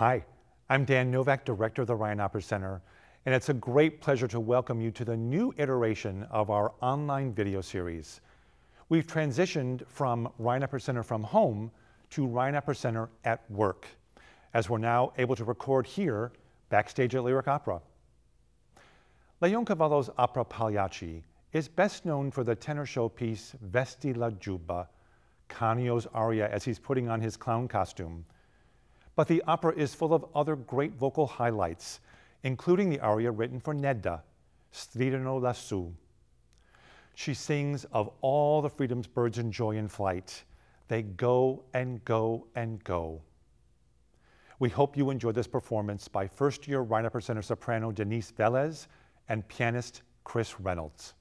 Hi, I'm Dan Novak, director of the Ryan Opera Center, and it's a great pleasure to welcome you to the new iteration of our online video series. We've transitioned from Ryan Opera Center from home to Ryan Opera Center at work, as we're now able to record here backstage at Lyric Opera. Leoncavallo's opera Pagliacci is best known for the tenor showpiece Vesti la Giubba, Canio's aria as he's putting on his clown costume. But the opera is full of other great vocal highlights, including the aria written for Nedda, Stridono lassù. She sings of all the freedoms birds enjoy in flight. They go and go and go. We hope you enjoy this performance by first-year Ryan Opera Center soprano Denise Velez and pianist Chris Reynolds.